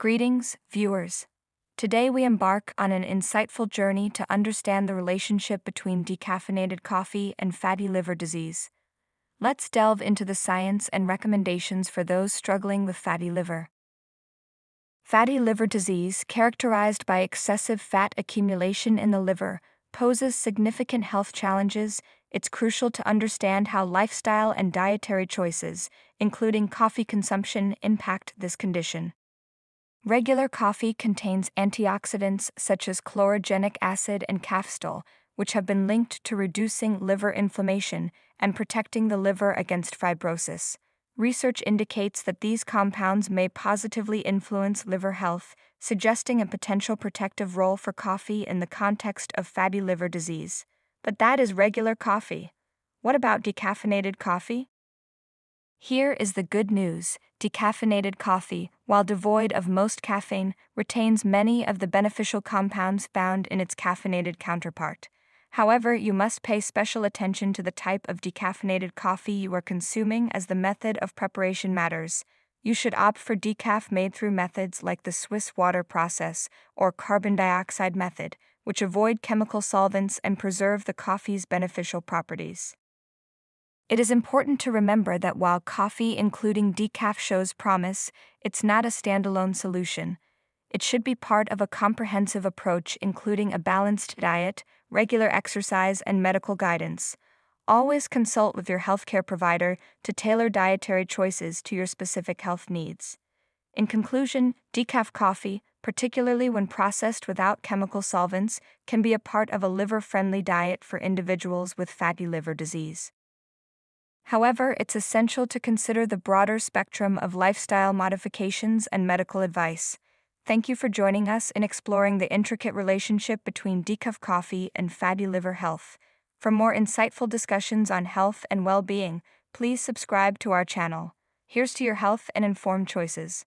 Greetings, viewers. Today we embark on an insightful journey to understand the relationship between decaffeinated coffee and fatty liver disease. Let's delve into the science and recommendations for those struggling with fatty liver. Fatty liver disease, characterized by excessive fat accumulation in the liver, poses significant health challenges. It's crucial to understand how lifestyle and dietary choices, including coffee consumption, impact this condition. Regular coffee contains antioxidants such as chlorogenic acid and cafestol, which have been linked to reducing liver inflammation and protecting the liver against fibrosis. Research indicates that these compounds may positively influence liver health, suggesting a potential protective role for coffee in the context of fatty liver disease. But that is regular coffee. What about decaffeinated coffee? Here is the good news. Decaffeinated coffee, while devoid of most caffeine, retains many of the beneficial compounds found in its caffeinated counterpart. However, you must pay special attention to the type of decaffeinated coffee you are consuming, as the method of preparation matters. You should opt for decaf made through methods like the Swiss water process or carbon dioxide method, which avoid chemical solvents and preserve the coffee's beneficial properties. It is important to remember that while coffee, including decaf, shows promise, it's not a standalone solution. It should be part of a comprehensive approach, including a balanced diet, regular exercise, and medical guidance. Always consult with your healthcare provider to tailor dietary choices to your specific health needs. In conclusion, decaf coffee, particularly when processed without chemical solvents, can be a part of a liver-friendly diet for individuals with fatty liver disease. However, it's essential to consider the broader spectrum of lifestyle modifications and medical advice. Thank you for joining us in exploring the intricate relationship between decaf coffee and fatty liver health. For more insightful discussions on health and well-being, please subscribe to our channel. Here's to your health and informed choices.